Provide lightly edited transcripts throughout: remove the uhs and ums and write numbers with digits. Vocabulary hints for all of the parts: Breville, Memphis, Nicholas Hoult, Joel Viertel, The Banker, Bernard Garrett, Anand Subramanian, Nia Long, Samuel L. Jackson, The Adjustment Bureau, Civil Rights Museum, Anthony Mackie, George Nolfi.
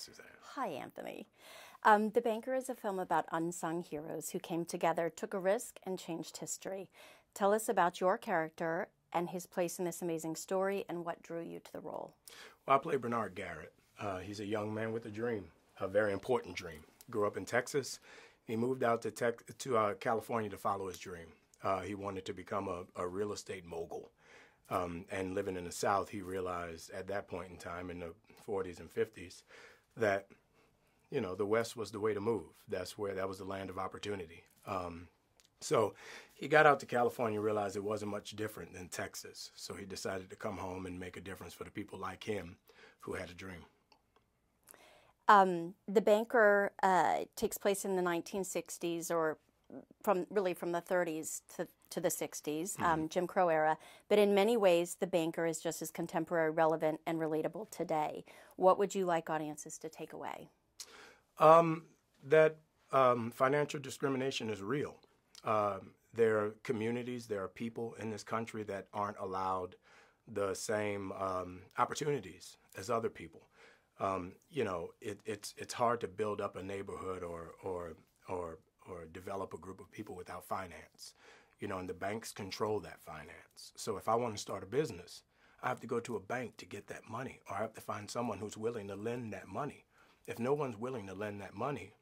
Suzanne. Hi, Anthony. The Banker is a film about unsung heroes who came together, took a risk, and changed history. Tell us about your character and his place in this amazing story and what drew you to the role. Well, I play Bernard Garrett. He's a young man with a dream, a very important dream. Grew up in Texas. He moved out to California to follow his dream. He wanted to become a real estate mogul. And living in the South, he realized at that point in time, in the 40s and 50s, that, you know, the West was the way to move. That was the land of opportunity. So he got out to California, realized it wasn't much different than Texas. So he decided to come home and make a difference for the people like him who had a dream. The Banker takes place in the 1960s, or really from the 30s to the 60s, Jim Crow era. But in many ways, The Banker is just as contemporary, relevant, and relatable today. What would you like audiences to take away? That financial discrimination is real. There are communities, there are people in this country that aren't allowed the same opportunities as other people. You know, it's hard to build up a neighborhood or develop a group of people without finance. You know, and the banks control that finance. So if I want to start a business, I have to go to a bank to get that money, or I have to find someone who's willing to lend that money. If no one's willing to lend that money,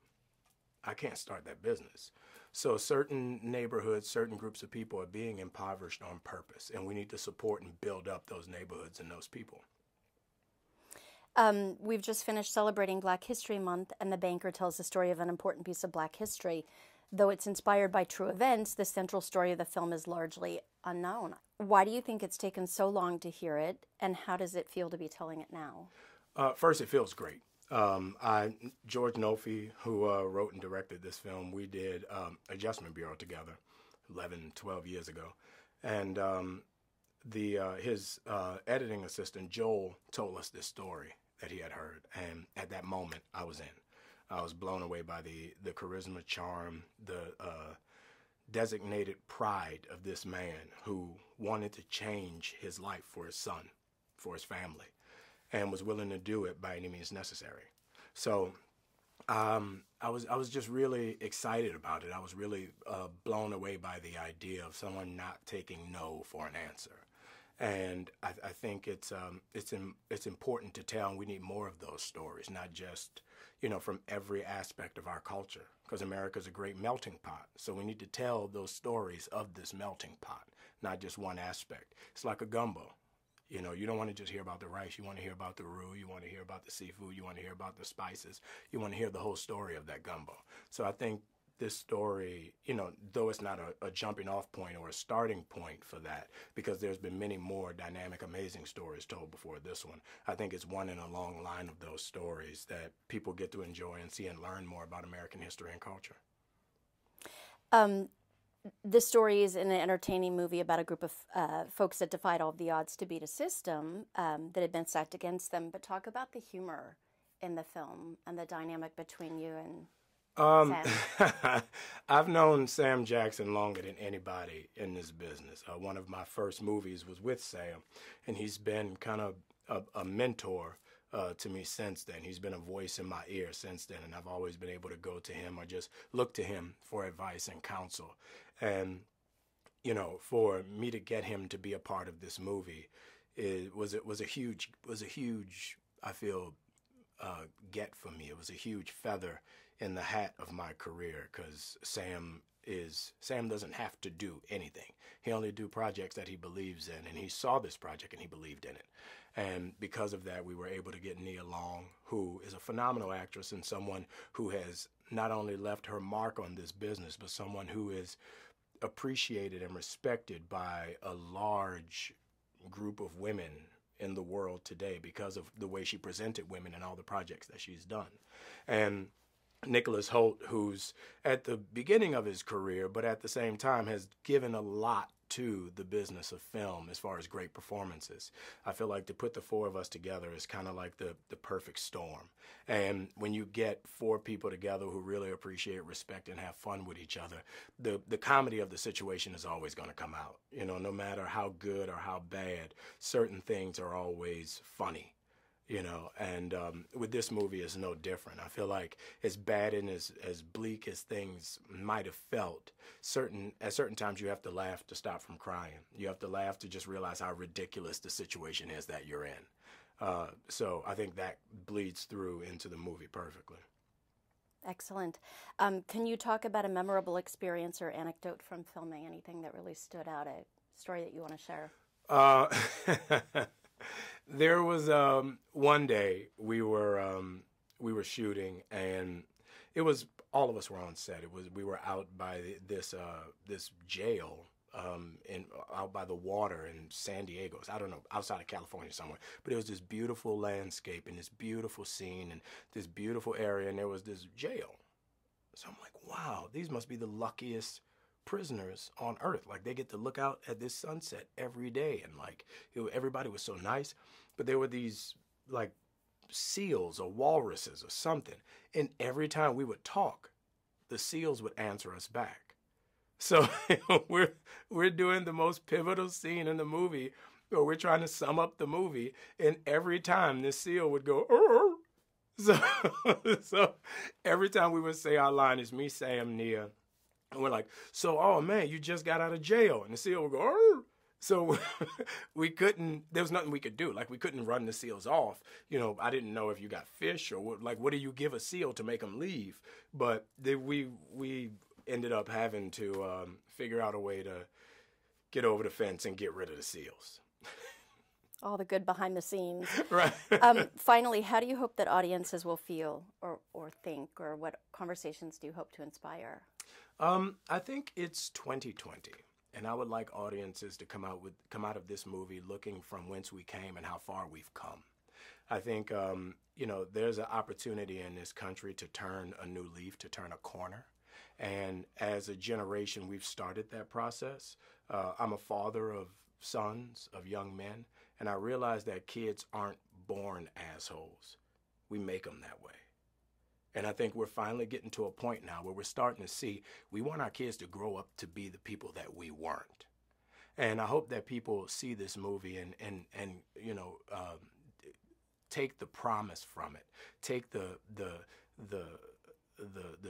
I can't start that business. So certain neighborhoods, certain groups of people are being impoverished on purpose, and we need to support and build up those neighborhoods and those people. We've just finished celebrating Black History Month, and The Banker tells the story of an important piece of Black history. Though it's inspired by true events, the central story of the film is largely unknown. Why do you think it's taken so long to hear it, and how does it feel to be telling it now? First, it feels great. George Nolfi, who wrote and directed this film, we did Adjustment Bureau together 11, 12 years ago. And his editing assistant, Joel, told us this story that he had heard. And at that moment, I was in. I was blown away by the charisma, charm, the designated pride of this man who wanted to change his life for his son, for his family, and was willing to do it by any means necessary. So I was just really excited about it. I was really blown away by the idea of someone not taking no for an answer. And I think it's important to tell, and we need more of those stories, not just, you know, from every aspect of our culture, because America's a great melting pot. So we need to tell those stories of this melting pot, not just one aspect. It's like a gumbo. You know, you don't want to just hear about the rice. You want to hear about the roux. You want to hear about the seafood. You want to hear about the spices. You want to hear the whole story of that gumbo. So I think this story, you know, though it's not a jumping off point or a starting point for that, because there's been many more dynamic, amazing stories told before this one, I think it's one in a long line of those stories that people get to enjoy and see and learn more about American history and culture. This story is an entertaining movie about a group of folks that defied all of the odds to beat a system that had been stacked against them. But talk about the humor in the film and the dynamic between you and Sam. I've known Sam Jackson longer than anybody in this business. One of my first movies was with Sam, and he's been kind of a mentor to me since then. He's been a voice in my ear since then, and I've always been able to go to him or just look to him for advice and counsel. And, you know, for me to get him to be a part of this movie, it was a huge, I feel, get for me. It was a huge feather in the hat of my career, because Sam doesn't have to do anything. He only do projects that he believes in, and he saw this project and he believed in it. And because of that, we were able to get Nia Long, who is a phenomenal actress and someone who has not only left her mark on this business, but someone who is appreciated and respected by a large group of women in the world today because of the way she presented women and all the projects that she's done. And Nicholas Hoult, who's at the beginning of his career, but at the same time has given a lot to the business of film as far as great performances. I feel like to put the four of us together is kind of like the perfect storm. And when you get four people together who really appreciate, respect, and have fun with each other, the comedy of the situation is always going to come out. You know, no matter how good or how bad, certain things are always funny. you know, and with this movie it's no different. I feel like as bad and as bleak as things might have felt, at certain times you have to laugh to stop from crying. You have to laugh to just realize how ridiculous the situation is that you're in. So I think that bleeds through into the movie perfectly. Excellent. Can you talk about a memorable experience or anecdote from filming, anything that really stood out, a story that you want to share? There was one day we were shooting, and it was all of us were on set. It was, we were out by this jail, out by the water in San Diego. I don't know, outside of California somewhere. But it was this beautiful landscape and this beautiful scene and this beautiful area, and there was this jail. So I'm like, wow, these must be the luckiest prisoners on earth. Like, they get to look out at this sunset every day, and like, everybody was so nice. But there were these like seals or walruses or something, and every time we would talk, the seals would answer us back. So we're doing the most pivotal scene in the movie, or we're trying to sum up the movie, and every time this seal would go, "Urgh." So every time we would say our line, it's me, Sam, Nia, and we're like, so, oh man, you just got out of jail, and the seal would go, "Urgh." So we couldn't, there was nothing we could do. Like, we couldn't run the seals off. You know, I didn't know if you got fish or what, like, what do you give a seal to make them leave? But we ended up having to figure out a way to get over the fence and get rid of the seals. All the good behind the scenes. Right. Finally, how do you hope that audiences will feel or think, or what conversations do you hope to inspire? I think it's 2020. And I would like audiences to come out of this movie looking from whence we came and how far we've come. I think, you know, there's an opportunity in this country to turn a new leaf, to turn a corner. And as a generation, we've started that process. I'm a father of sons, of young men, and I realize that kids aren't born assholes. We make them that way. And I think we're finally getting to a point now where we're starting to see we want our kids to grow up to be the people that we weren't. And I hope that people see this movie and you know, take the promise from it, take the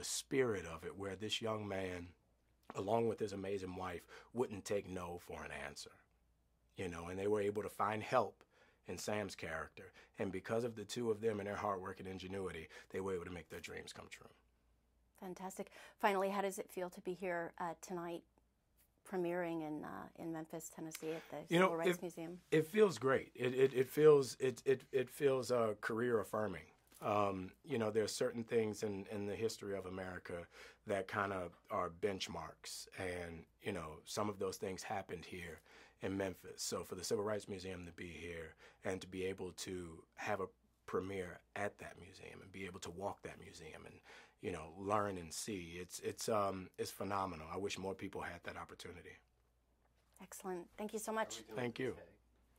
spirit of it, where this young man, along with his amazing wife, wouldn't take no for an answer, you know, and they were able to find help in Sam's character. And because of the two of them and their hard work and ingenuity, they were able to make their dreams come true. Fantastic. Finally, how does it feel to be here tonight, premiering in Memphis, Tennessee, at the Civil Rights Museum? It feels great. It feels career affirming. You know, there's certain things in the history of America that kind of are benchmarks, and you know, some of those things happened here in Memphis. So for the Civil Rights Museum to be here and to be able to have a premiere at that museum and be able to walk that museum and, you know, learn and see, it's phenomenal. I wish more people had that opportunity. Excellent. Thank you so much. Thank you.